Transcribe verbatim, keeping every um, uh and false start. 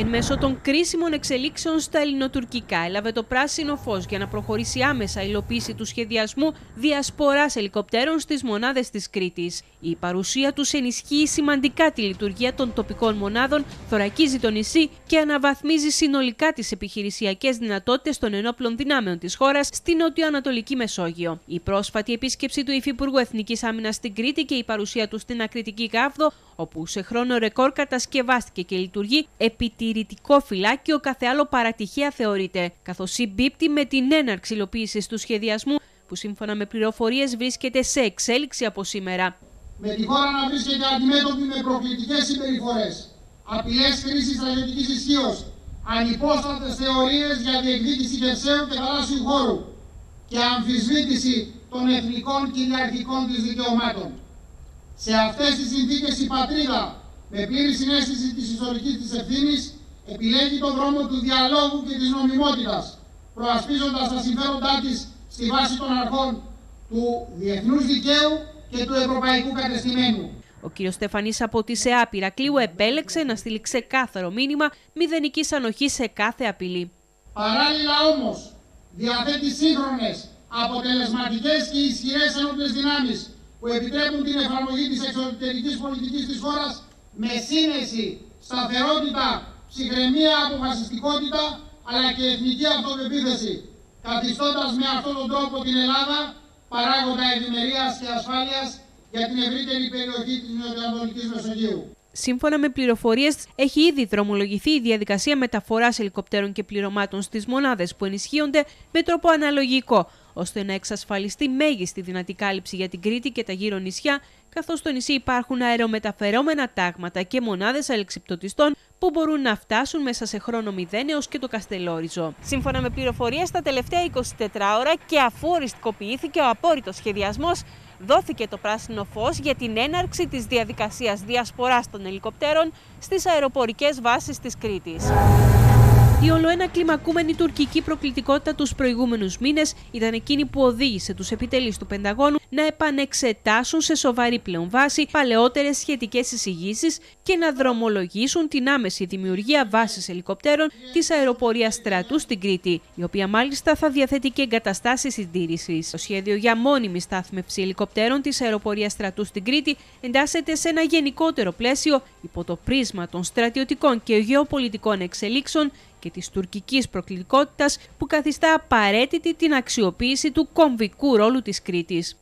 Εν μέσω των κρίσιμων εξελίξεων στα ελληνοτουρκικά, έλαβε το πράσινο φως για να προχωρήσει άμεσα υλοποίηση του σχεδιασμού διασποράς ελικοπτέρων στις μονάδες της Κρήτης. Η παρουσία τους ενισχύει σημαντικά τη λειτουργία των τοπικών μονάδων, θωρακίζει το νησί και αναβαθμίζει συνολικά τις επιχειρησιακές δυνατότητες των ενόπλων δυνάμεων της χώρας στη νότιο-ανατολική Μεσόγειο. Η πρόσφατη επίσκεψη του Υφυπουργού Εθνικής Άμυνας στην Κρήτη και η παρουσία του στην Ακρητική Καύδο, όπου σε χρόνο ρεκόρ κατασκευάστηκε και λειτουργεί επιτηρητικό φυλάκιο, κάθε άλλο παρατυχία θεωρείται, καθώς συμπίπτει με την έναρξη υλοποίησης του σχεδιασμού, που σύμφωνα με πληροφορίες βρίσκεται σε εξέλιξη από σήμερα. Με τη χώρα να βρίσκεται αντιμέτωπη με προκλητικές συμπεριφορές, απειλές χρήσης στρατιωτικής ισχύως, ανυπόστατες θεωρίες για διεκδίκηση χερσαίου και θαλάσσιου χώρου και αμφισβήτηση των εθνικών κυριαρχικών της δικαιωμάτων. Σε αυτές τις συνθήκες η πατρίδα, με πλήρη συνέστηση της ιστορικής της ευθύνης, επιλέγει τον δρόμο του διαλόγου και της νομιμότητας, προασπίζοντας τα συμφέροντά της στη βάση των αρχών του διεθνούς δικαίου και του ευρωπαϊκού κατεστημένου. Ο κ. Στεφανής από τη ΣΕΑ Πυρακλείου επέλεξε να στείλει ξεκάθαρο μήνυμα μηδενικής ανοχής σε κάθε απειλή. Παράλληλα όμως, διαθέτει σύγχρονες, αποτελεσματικές και ισχυρές ενόπλες δυνάμεις που επιτρέπουν την εφαρμογή της εξωτερικής πολιτικής της χώρας με σύνεση, σταθερότητα, ψυχραιμία, αποφασιστικότητα αλλά και εθνική αυτοπεποίθηση, καθιστώντας με αυτόν τον τρόπο την Ελλάδα παράγοντα ευημερίας και ασφάλειας για την ευρύτερη περιοχή της νοτιοανατολικής Μεσογείου. Σύμφωνα με πληροφορίες, έχει ήδη δρομολογηθεί η διαδικασία μεταφοράς ελικοπτέρων και πληρωμάτων στις μονάδες που ενισχύονται με τρόπο αναλογικό, ώστε να εξασφαλιστεί μέγιστη δυνατή κάλυψη για την Κρήτη και τα γύρω νησιά, καθώς στο νησί υπάρχουν αερομεταφερόμενα τάγματα και μονάδες αλεξιπτωτιστών που μπορούν να φτάσουν μέσα σε χρόνο μηδέν έως και το Καστελόριζο. Σύμφωνα με πληροφορίες, τα τελευταία είκοσι τέσσερις ώρα και αφού οριστικοποιήθηκε ο απόρριτος σχεδιασμός, δόθηκε το πράσινο φως για την έναρξη της διαδικασίας διασποράς των ελικοπτέρων στις αεροπορικές βάσεις της Κρήτης. Η ολοένα κλιμακούμενη τουρκική προκλητικότητα τους προηγούμενους μήνες ήταν εκείνη που οδήγησε τους επιτελείς του Πενταγώνου να επανεξετάσουν σε σοβαρή πλέον βάση παλαιότερες σχετικές εισηγήσεις και να δρομολογήσουν την άμεση δημιουργία βάσης ελικοπτέρων της αεροπορίας στρατού στην Κρήτη, η οποία μάλιστα θα διαθέτει και εγκαταστάσεις συντήρησης. Το σχέδιο για μόνιμη στάθμευση ελικοπτέρων της αεροπορίας στρατού στην Κρήτη εντάσσεται σε ένα γενικότερο πλαίσιο υπό το πρίσμα των στρατιωτικών και γεωπολιτικών εξελίξεων και της τουρκικής προκλητικότητας που καθιστά απαραίτητη την αξιοποίηση του κομβικού ρόλου της Κρήτης.